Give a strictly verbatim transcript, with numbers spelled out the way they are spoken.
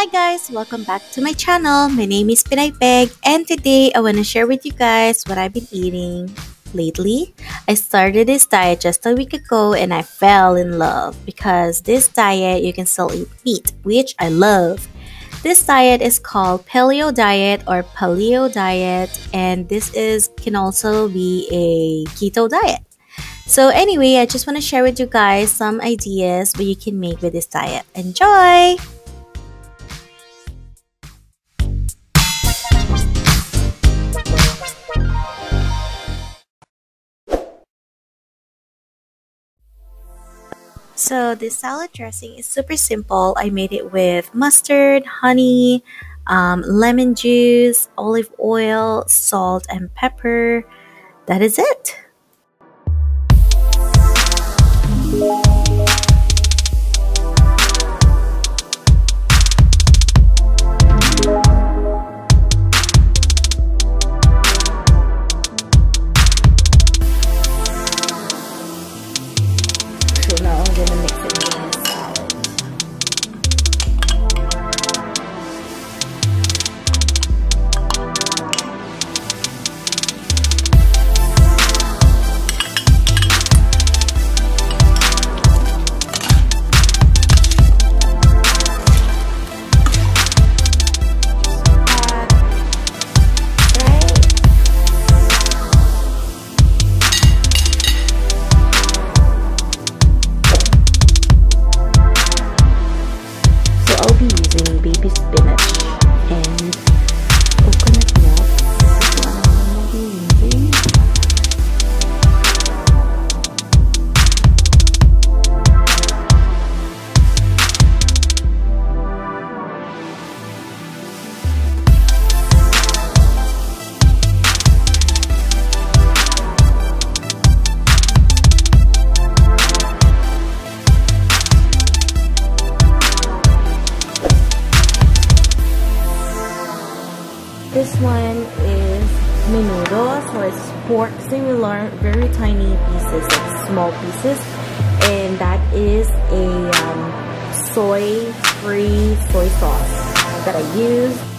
Hi guys, welcome back to my channel. My name is Pinay Peg, and today I want to share with you guys what I've been eating lately. I started this diet just a week ago and I fell in love because this diet you can still eat meat, which I love. This diet is called paleo diet or paleo diet, and this is can also be a keto diet. So anyway, I just want to share with you guys some ideas what you can make with this diet. Enjoy! So this salad dressing is super simple. I made it with mustard, honey, um, lemon juice, olive oil, salt, and pepper. That is it. This one is menudo, so it's pork, similar, very tiny pieces, like small pieces, and that is a um, soy-free soy sauce that I use.